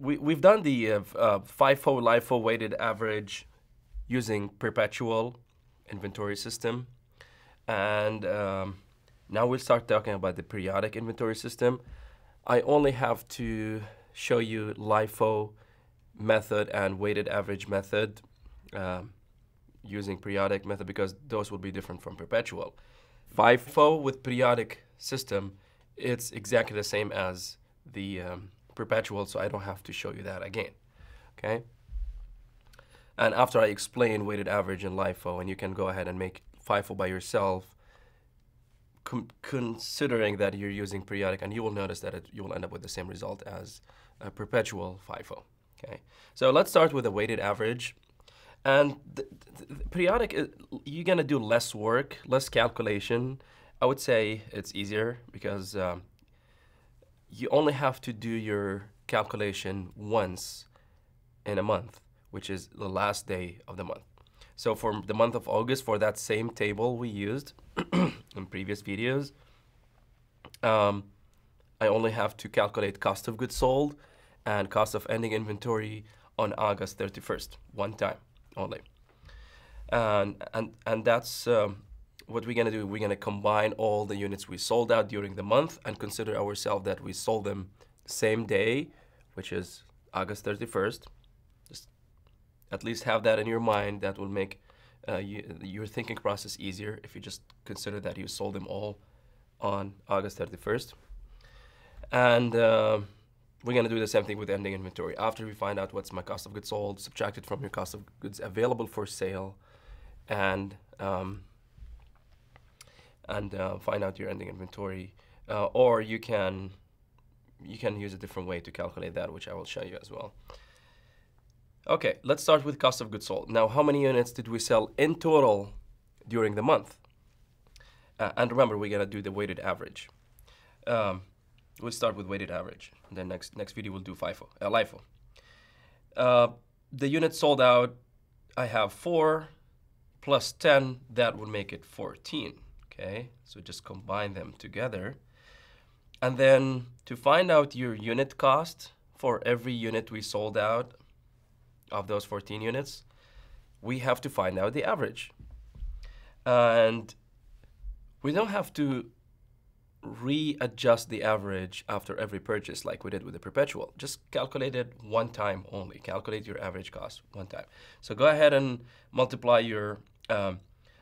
We've done the FIFO, LIFO weighted average using perpetual inventory system. And now we'll start talking about the periodic inventory system. I only have to show you LIFO method and weighted average method using periodic method because those will be different from perpetual. FIFO with periodic system, it's exactly the same as the perpetual, so I don't have to show you that again, okay? And after I explain weighted average and LIFO, and you can go ahead and make FIFO by yourself, considering that you're using periodic, and you will notice that you will end up with the same result as a perpetual FIFO, okay? So let's start with a weighted average. And the periodic, you're gonna do less work, less calculation. I would say it's easier because you only have to do your calculation once in a month, which is the last day of the month. So for the month of August, for that same table we used in previous videos, I only have to calculate cost of goods sold and cost of ending inventory on August 31st, one time only. And that's what we're gonna do. We're gonna combine all the units we sold out during the month and consider ourselves that we sold them same day, which is August 31st. Just at least have that in your mind. That will make your thinking process easier if you just consider that you sold them all on August 31st. And we're gonna do the same thing with ending inventory. After we find out what's my cost of goods sold, subtract it from your cost of goods available for sale, and find out your ending inventory, or you can use a different way to calculate that, which I will show you as well. Okay, let's start with cost of goods sold. Now, how many units did we sell in total during the month? And remember, we're gonna do the weighted average. We'll start with weighted average. And then next video we'll do FIFO, LIFO. The units sold out, I have 4 plus 10. That would make it 14. Okay, so just combine them together. And then to find out your unit cost for every unit we sold out of those 14 units, we have to find out the average. And we don't have to readjust the average after every purchase like we did with the perpetual. Just calculate it one time only. Calculate your average cost one time. So go ahead and multiply your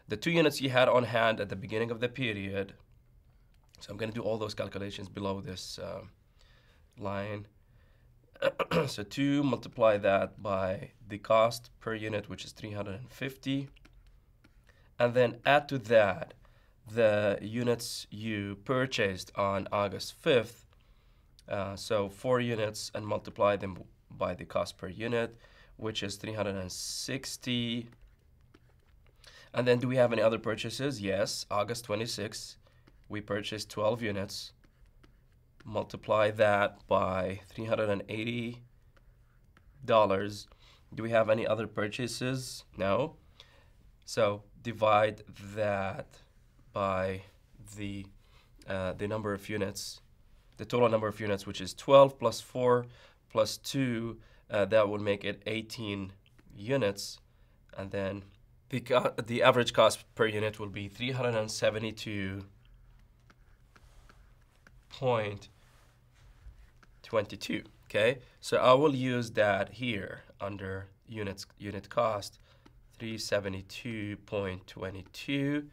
the 2 units you had on hand at the beginning of the period. So I'm gonna do all those calculations below this line. So 2, multiply that by the cost per unit, which is 350. And then add to that the units you purchased on August 5th. So 4 units, and multiply them by the cost per unit, which is 360. And then do we have any other purchases? Yes, August 26th, we purchased 12 units. Multiply that by $380. Do we have any other purchases? No. So divide that by the number of units, the total number of units, which is 12 plus 4 plus 2. That would make it 18 units. And then the average cost per unit will be 372.22. Okay, so I will use that here under unit cost, 372.22.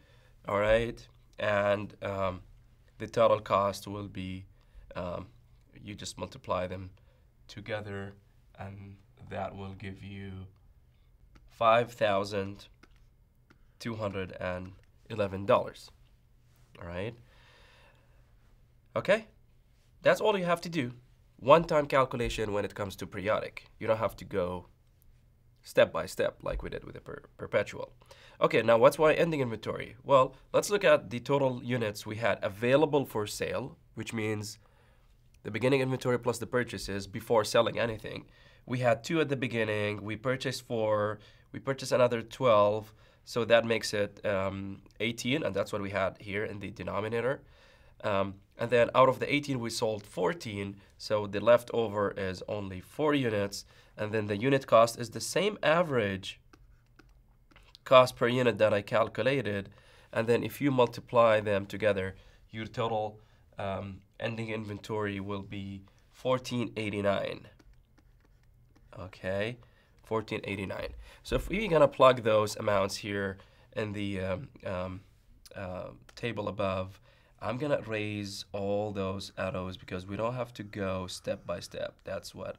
All right, and the total cost will be you just multiply them together, and that will give you 5,211. All right. Okay, that's all you have to do. One-time calculation when it comes to periodic. You don't have to go step by step like we did with the perpetual. Okay, now what's my ending inventory? Well, let's look at the total units we had available for sale, which means the beginning inventory plus the purchases before selling anything. We had 2 at the beginning. We purchased 4. We purchased another 12. So that makes it 18, and that's what we had here in the denominator. And then out of the 18, we sold 14. So the leftover is only 4 units. And then the unit cost is the same average cost per unit that I calculated. And then if you multiply them together, your total ending inventory will be $1,489. Okay, $1,489. So if we're gonna plug those amounts here in the table above, I'm gonna raise all those arrows because we don't have to go step by step. That's what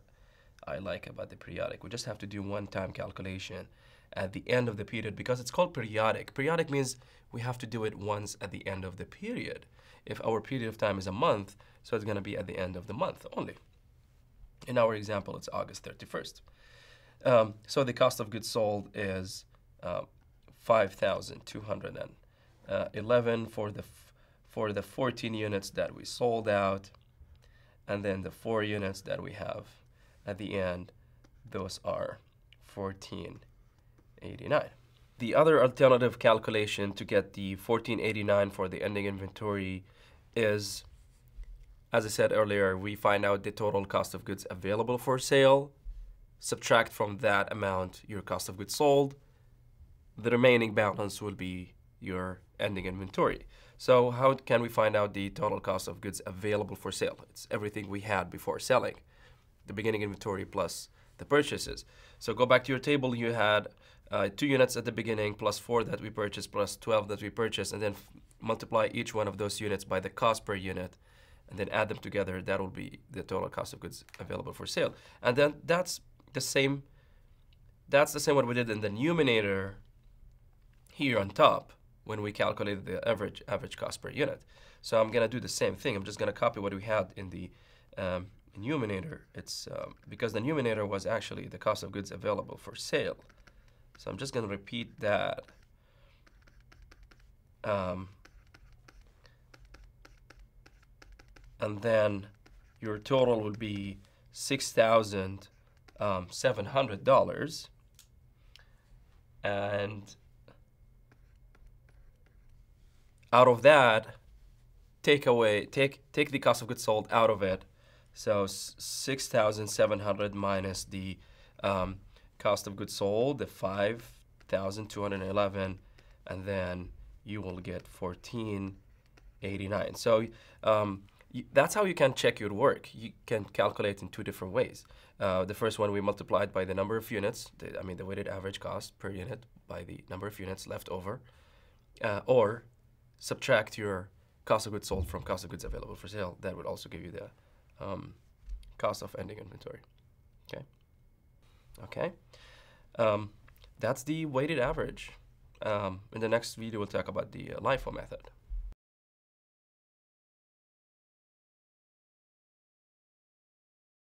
I like about the periodic. We just have to do one-time calculation at the end of the period because it's called periodic. Periodic means we have to do it once at the end of the period. If our period of time is a month, so it's gonna be at the end of the month only. In our example, it's August 31st. So the cost of goods sold is 5,211 for the 14 units that we sold out, and then the 4 units that we have at the end, those are 1489. The other alternative calculation to get the 1489 for the ending inventory is, as I said earlier, we find out the total cost of goods available for sale, subtract from that amount your cost of goods sold, the remaining balance will be your ending inventory. So how can we find out the total cost of goods available for sale? It's everything we had before selling, the beginning inventory plus the purchases. So go back to your table, you had 2 units at the beginning plus 4 that we purchased plus 12 that we purchased, and then multiply each one of those units by the cost per unit, and then add them together. That will be the total cost of goods available for sale. And then that's the same what we did in the numerator here on top when we calculated the average cost per unit. So I'm gonna do the same thing. I'm just gonna copy what we had in the numerator. It's because the numerator was actually the cost of goods available for sale. So I'm just gonna repeat that. And then your total would be $6,700, and out of that, take the cost of goods sold out of it. So 6,700 minus the cost of goods sold, the 5,211, and then you will get 1,489. So that's how you can check your work. You can calculate in 2 different ways. The first one, we multiplied by the number of units, the weighted average cost per unit by the number of units left over, or subtract your cost of goods sold from cost of goods available for sale. That would also give you the cost of ending inventory. Okay. That's the weighted average. In the next video, we'll talk about the LIFO method.